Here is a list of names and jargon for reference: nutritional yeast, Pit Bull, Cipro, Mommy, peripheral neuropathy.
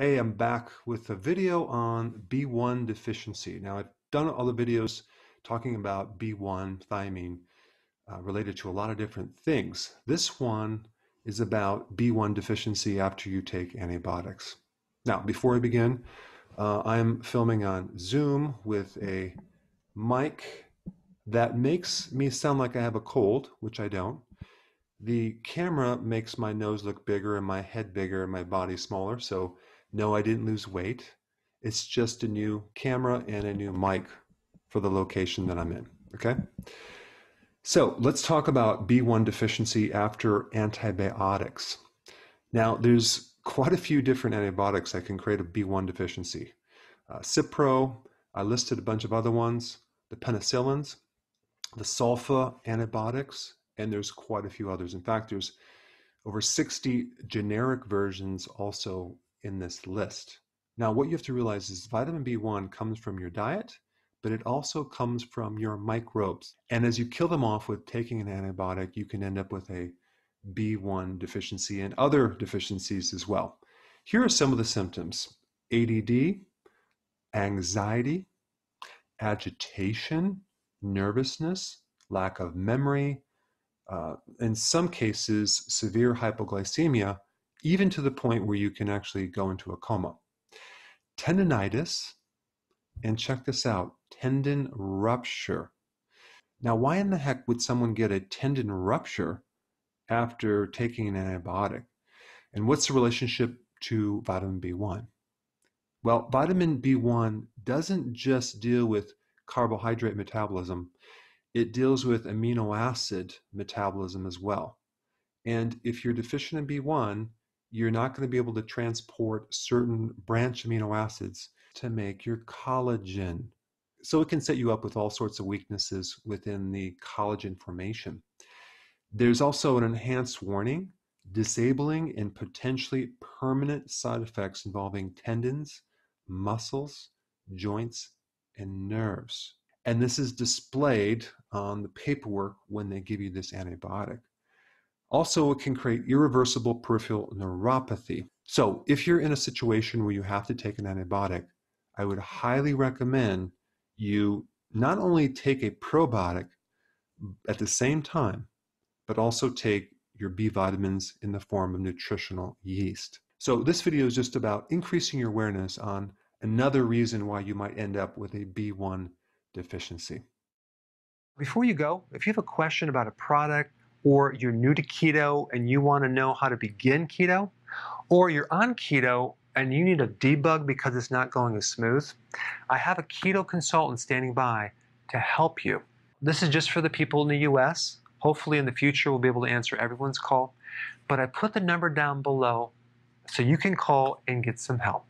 Hey, I'm back with a video on B1 deficiency. Now, I've done all the videos talking about B1 thymine related to a lot of different things. This one is about B1 deficiency after you take antibiotics. Now, before I begin, I'm filming on Zoom with a mic that makes me sound like I have a cold, which I don't. The camera makes my nose look bigger and my head bigger and my body smaller, so no, I didn't lose weight. It's just a new camera and a new mic for the location that I'm in, okay? So let's talk about B1 deficiency after antibiotics. Now, there's quite a few different antibiotics that can create a B1 deficiency. Cipro, I listed a bunch of other ones, the penicillins, the sulfa antibiotics, and there's quite a few others. In fact, there's over 60 generic versions also in this list. Now, what you have to realize is vitamin B1 comes from your diet, but it also comes from your microbes. And as you kill them off with taking an antibiotic, you can end up with a B1 deficiency and other deficiencies as well. Here are some of the symptoms: ADD, anxiety, agitation, nervousness, lack of memory, in some cases, severe hypoglycemia, even to the point where you can actually go into a coma. Tendinitis, and check this out, tendon rupture. Now, why in the heck would someone get a tendon rupture after taking an antibiotic? And what's the relationship to vitamin B1? Well, vitamin B1 doesn't just deal with carbohydrate metabolism. It deals with amino acid metabolism as well. And if you're deficient in B1, you're not going to be able to transport certain branch amino acids to make your collagen. So it can set you up with all sorts of weaknesses within the collagen formation. There's also an enhanced warning, disabling and potentially permanent side effects involving tendons, muscles, joints, and nerves. And this is displayed on the paperwork when they give you this antibiotic. Also, it can create irreversible peripheral neuropathy. So if you're in a situation where you have to take an antibiotic, I would highly recommend you not only take a probiotic at the same time, but also take your B vitamins in the form of nutritional yeast. So this video is just about increasing your awareness on another reason why you might end up with a B1 deficiency. Before you go, if you have a question about a product, or you're new to keto and you want to know how to begin keto, or you're on keto and you need a debug because it's not going as smooth, I have a keto consultant standing by to help you. This is just for the people in the US. Hopefully in the future we'll be able to answer everyone's call, but I put the number down below so you can call and get some help.